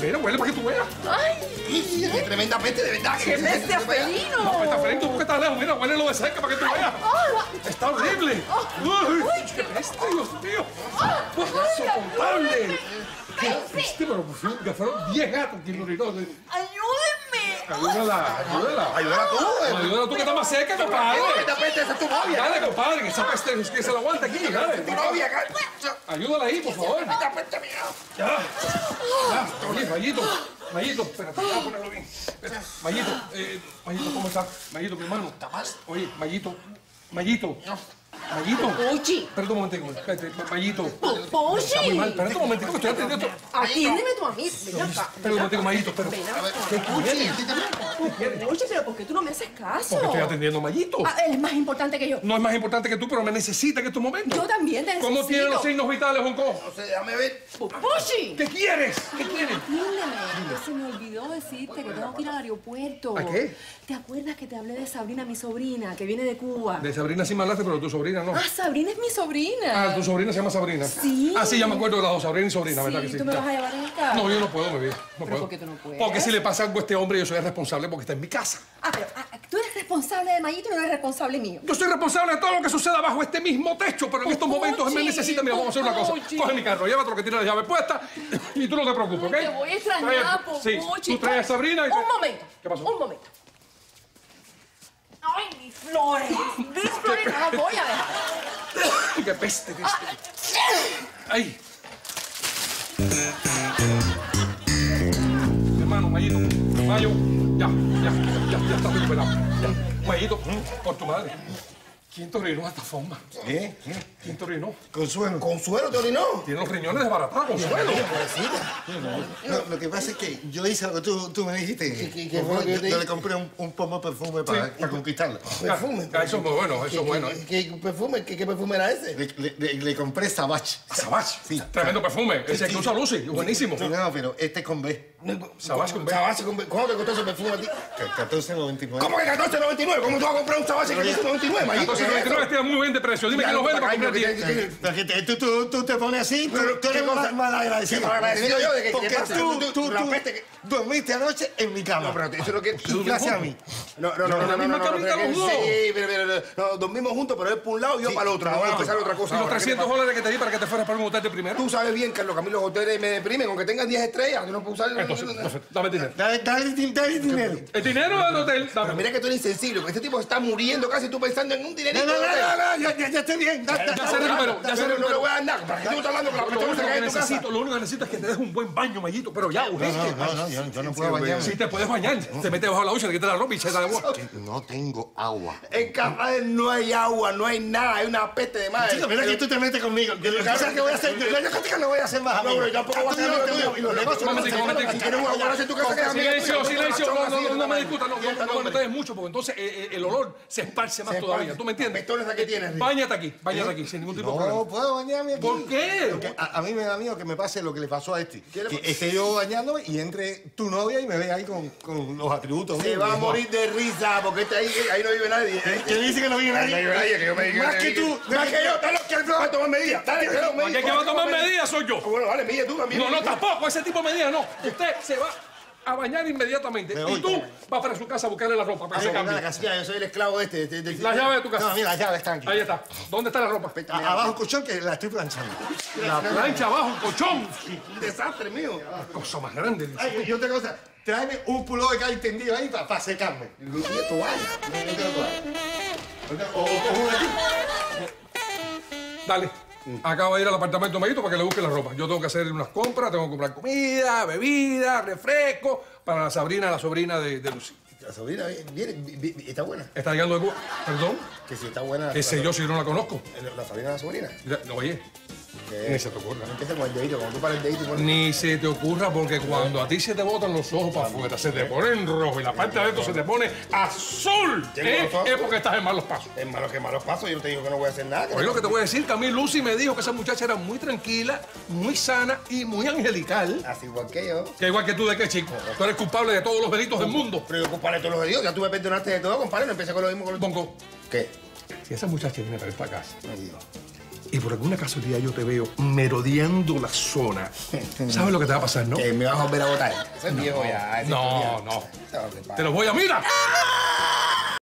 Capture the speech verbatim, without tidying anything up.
Mira, huele para que tú veas. ¡Ay! ¡Qué tremenda peste, de verdad! ¡Qué peste felino! No, peste felino, tú que estás lejos. Mira, huélelo de cerca para que tú veas. ¡Está horrible! ¡Uy! ¡Qué peste, Dios mío! ¡Pues insoportable! ¡Qué peste! Pero por fin, gafaron diez gatos que lo rinocerontes. Ayúdala, ayúdala. Ayúdala tú. Ayúdala tú que estás más cerca, compadre. Esta peste, esa es tu novia. Dale, compadre, esa peste es que se la aguanta aquí, dale. Tu novia, ayúdala ahí, por favor. Esta peste, mira. Ya. Ya, Mayito, Mayito, espérate, voy a ponerlo bien. Mayito, eh, Mayito, ¿cómo estás? Mayito, mi hermano. ¿Está más? Oye, Mayito, Mayito. Mayito. Pochi. Espérate un momentico, espérate, Mayito. Pochi. Está muy mal, espérate un momentico, estoy atendiendo. Atiéndeme tú a mí, ven acá. Espérate un momentico, Mayito, espera. ¿Qué quieres? Pochi, pero ¿por qué tú no me haces caso? Porque estoy atendiendo a Mayito. Ah, él es más importante que yo. No es más importante que tú, pero me necesita en estos momentos. Yo también te necesito. ¿Cómo tienen los signos vitales, Jonco? No sé, déjame ver. Pochi. ¿Qué quieres? ¿Qué quieres? Atiéndeme, que se me olvidó decirte que tengo que ir al aeropuerto. ¿A qué? ¿Te acuerdas que te hablé de Sabrina, mi sobrina, que viene de Cuba? De Sabrina sí me hablaste, pero tu sobrina. No. Ah, Sabrina es mi sobrina. Ah, tu sobrina se llama Sabrina. Sí. Ah, sí, ya me acuerdo de las dos, Sabrina y sobrina, sí, ¿verdad que sí? ¿Tú me vas a llevar en el carro? No, yo no puedo, mi vida. No puedo. ¿Por qué tú no puedes? Porque si le pasa algo a este hombre, yo soy el responsable porque está en mi casa. Ah, pero ah, tú eres responsable de Mayito y no eres responsable mío. Yo soy responsable de todo lo que suceda bajo este mismo techo, pero en estos momentos él me necesita. Mira, vamos a hacer una cosa. Coge mi carro, llévate lo que tiene la llave puesta y tú no te preocupes, ¿ok? Te voy a extrañar, Pochi. Sí, tú traes a Sabrina y... Un momento. ¿Qué pasó? Un momento. ¡Ay, mis flores! ¡Mis flores! ¡No las voy a dejar! ¡Qué peste, qué peste! ¡Ay! Hermano, Mayito, Mayo, ya, ya, ya, ya está recuperado. Ya. Mayito, por tu madre. ¿Quién te orinó de esta forma? ¿Qué? ¿Qué? ¿Quién te orinó? Consuelo. ¿Consuelo te orinó? Tiene los riñones desbaratados, Consuelo. No, lo que pasa es que yo hice lo que tú, tú me dijiste. ¿Qué, qué fue? Yo, yo le compré un, un pomo de perfume para, sí, para conquistarla. ¿Perfume? Ah, eso es muy bueno, eso es bueno. ¿Qué, qué, qué, perfume, qué, ¿Qué perfume era ese? Le, le, le compré Savage. ¿Savage? Sí. Tremendo perfume. Ese que usa Lucy, buenísimo. No, no, pero este con B. ¿Savage con B? Savage con B. ¿Cómo te costó ese perfume a ti? catorce noventa y nueve. ¿Cómo que catorce noventa y nueve? ¿Cómo tú vas a comprar un Savage que catorce noventa y nueve, Mayito? catorce noventa y nueve está muy bien de precio. Dime que los vende para comprar. Tú te pones así, pero tú eres mal agradecido. Porque tú, tú, tú, dormiste anoche en mi cama. No, pero eso es lo que tú me haces a mí. No, no, no, no, no, no, no. Sí, pero, pero, no, dormimos juntos, pero él para un lado y yo para el otro. Ahora va a empezar otra cosa. ¿Y los trescientos dólares que te di para que te fueras para un hotel de primero? Tú sabes bien, Carlos, que a mí los hoteles me deprimen, aunque tengan diez estrellas. Yo no puedo usar... Entonces, dame dinero. Dale, dale dinero. El dinero del hotel, dame. Pero mira que tú eres insensible, porque este tipo está muriendo casi, tú pensando en un dinerito. No, no, no, no, ya estoy bien. Ya se recuperó, ya se recuperó. No le voy a dar nada. ¿Para qué tú estás hablando? Lo único que necesito es que te des un buen baño, Mayito, pero ya, urgente. No, no, no, yo, yo no puedo bañarme. Sí, te puedes bañar. No. Te metes bajo la ducha, te quitas la ropa y se da de agua. No tengo agua. En Carrasco no hay agua, no hay nada, hay una peste de madre. Chico, mira que tú te metes conmigo. Yo lo que voy a hacer, yo contigo no voy a hacer más. No, pero tampoco voy a hacer lo tuyo. Y los negocios no se tocan. Silencio, silencio, no me discutas, no me metes mucho, porque entonces el olor se esparce más todavía. ¿Tú me entiendes? Báñate aquí, báñate aquí, sin ningún tipo de problema. No puedo bañarme aquí. ¿Por qué? A mí me da miedo que me pase lo que le pasó a este. Esté yo bañándome y entre tu novia y me ve ahí con, con los atributos. Se va a morir de risa, porque este ahí, ahí no vive nadie. ¿Quién dice que no vive nadie? No vive nadie, que yo me diga. Más que tú, más que yo, dale, que va a tomar medidas. Dale, que no, medidas. El que va a tomar medidas soy yo. Bueno, vale, mide tú también. No, no, tampoco, ese tipo de medidas no. Usted se va a bañar inmediatamente. Y tú vas para su casa a buscarle la ropa para que se cambie. Ya, yo soy el esclavo de este. De, de, de, la llave de tu casa. No, mira, la llave está aquí. Ahí está. ¿Dónde está la ropa? A, abajo abajo el colchón que la estoy planchando. La plancha abajo el colchón. Un desastre mío. Una cosa más grande. Ay, y otra cosa. Tráeme un pullover que hay tendido ahí para pa secarme. Y tú toalla. O dale. Acaba de ir al apartamento de Mayito para que le busque la ropa. Yo tengo que hacer unas compras, tengo que comprar comida, bebida, refresco para la Sabrina, la sobrina de, de Lucy. La sobrina viene, viene, está buena. Está llegando de Cuba. ¿Perdón? Que si está buena. Que sé yo si yo no la conozco. La sobrina de la sobrina. La, oye. ¿Qué? Ni se te ocurra. No empieza con el dedito, cuando tú paras el dedito... Pones... Ni se te ocurra, porque cuando a ti se te botan los ojos para afuera, se te ponen rojo y la parte de esto se te pone azul, ¿eh? Es porque estás en malos pasos. En malos, que malos pasos, yo te digo que no voy a hacer nada. Oye, lo que te voy a decir, que a mí Lucy me dijo que esa muchacha era muy tranquila, muy sana y muy angelical. Así igual que yo. Que igual que tú, ¿de qué, chico? Tú eres culpable de todos los delitos del mundo. Pero yo culpable de todos los delitos, ya tú me perdonaste de todo, compadre, no empecé con lo mismo con los... Bongo. ¿Qué? Si esa muchacha viene para esta casa... y por alguna casualidad yo te veo merodeando la zona, ¿sabes lo que te va a pasar, no? Que me vas a volver a botar. Ese es viejo ya. No, no. Te lo voy a mirar.